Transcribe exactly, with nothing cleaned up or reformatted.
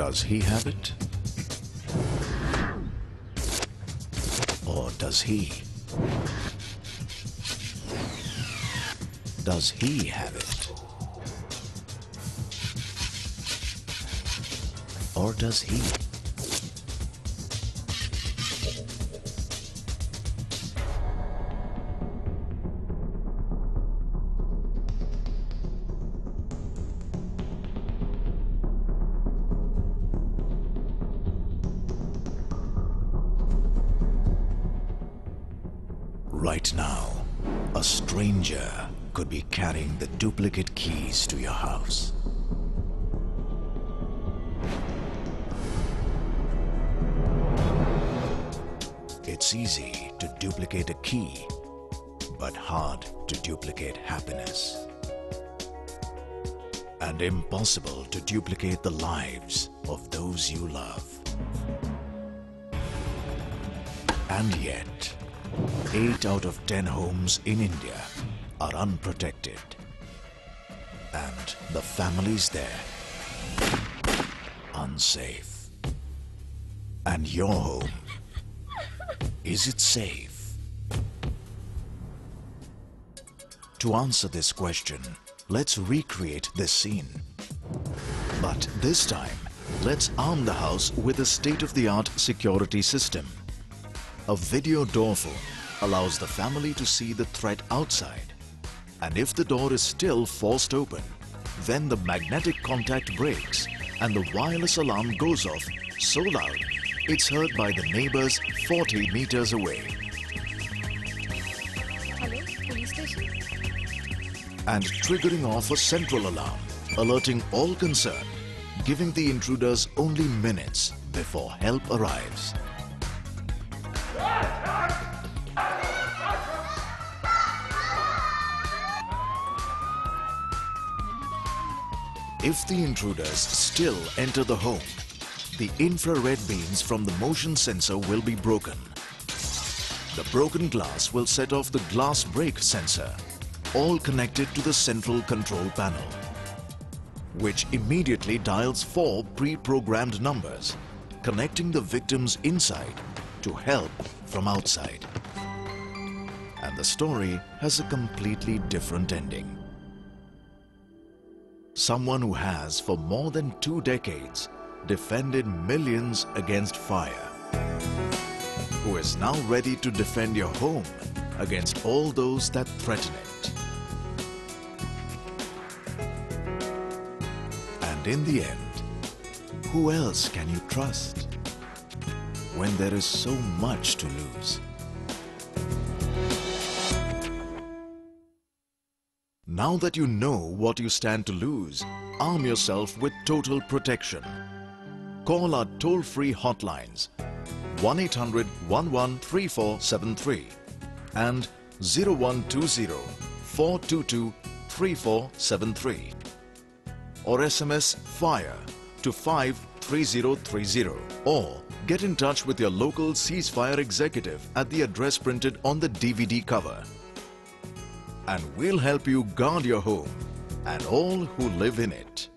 Does he have it? Or does he? Does he have it? Or does he? Right now, a stranger could be carrying the duplicate keys to your house. It's easy to duplicate a key, but hard to duplicate happiness. And impossible to duplicate the lives of those you love. And yet, Eight out of ten homes in India are unprotected, and the families there unsafe. And your home, is it safe? To answer this question, let's recreate this scene. But this time, let's arm the house with a state-of-the-art security system. A video door phone allows the family to see the threat outside, and if the door is still forced open, then the magnetic contact breaks and the wireless alarm goes off so loud it's heard by the neighbors forty meters away. Hello, police station? And triggering off a central alarm, alerting all concerned, giving the intruders only minutes before help arrives. If the intruders still enter the home, the infrared beams from the motion sensor will be broken. The broken glass will set off the glass break sensor, all connected to the central control panel, which immediately dials four pre-programmed numbers, connecting the victims inside to help from outside. And the story has a completely different ending. Someone who has, for more than two decades, defended millions against fire, who is now ready to defend your home against all those that threaten it. And in the end, who else can you trust when there is so much to lose? Now that you know what you stand to lose, arm yourself with total protection. Call our toll-free hotlines one eight hundred, one one three four seven three and zero one two zero, four two two, three four seven three or S M S FIRE to five three zero three zero or get in touch with your local ceasefire executive at the address printed on the D V D cover. And we'll help you guard your home and all who live in it.